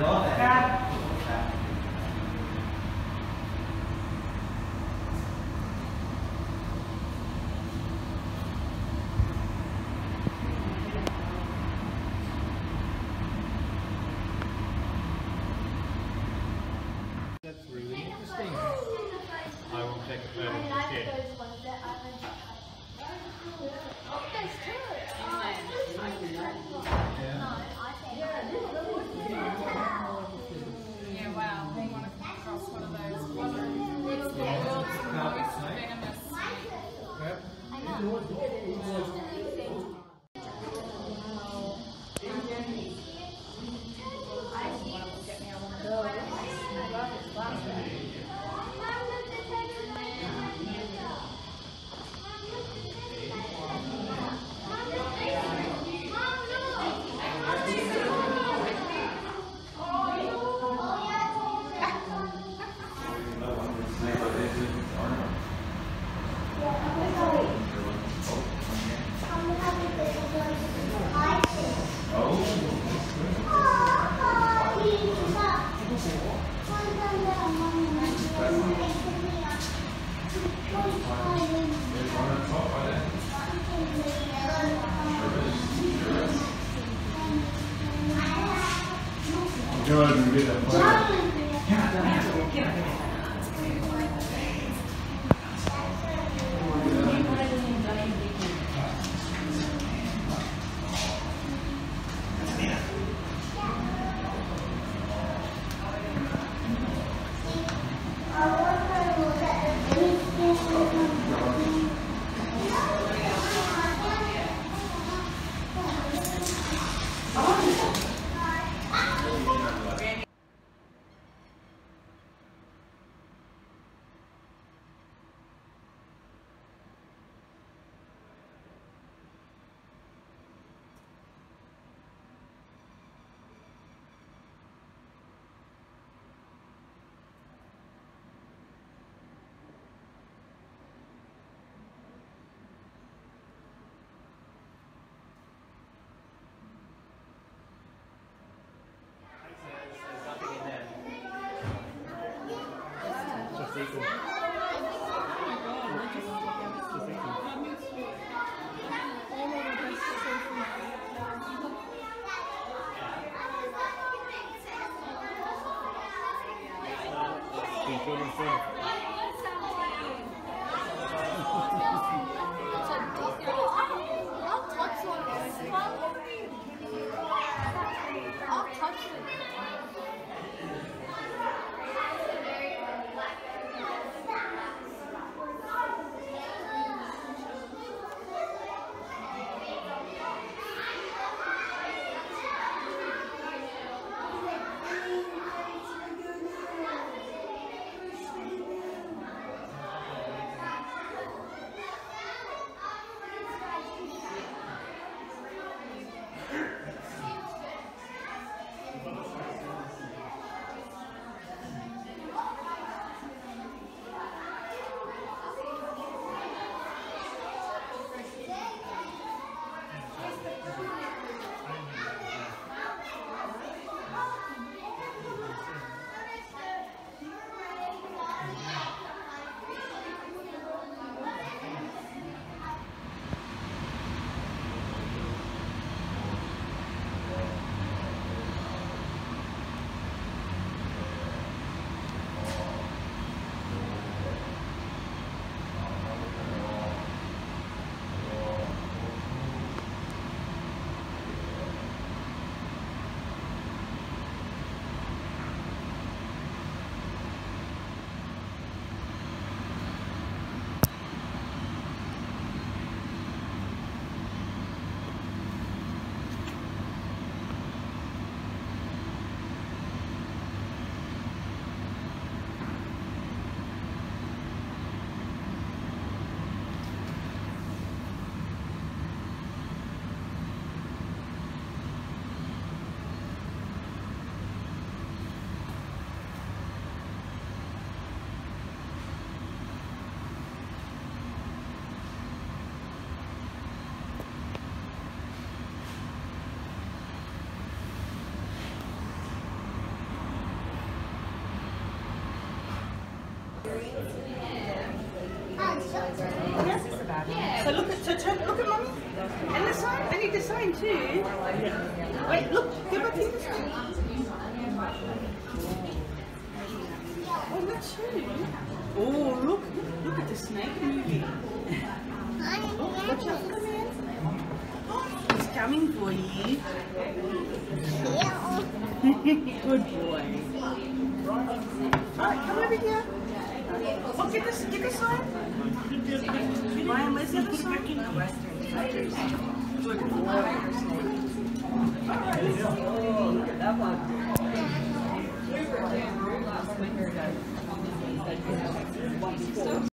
Đó là khác. That's really interesting. I will take a photo of the chair. Yeah. So look at mommy. And the sign. I need the sign too. Yeah. Wait, look. Give up to the sign. Oh, that's you. Oh, look. Look at the snake movie. Oh, watch out for the man. He's coming for you. Good boy. Alright, come over here. Oh, get the sign. Ryan, where's the other side? Good boy. Oh, look at that one.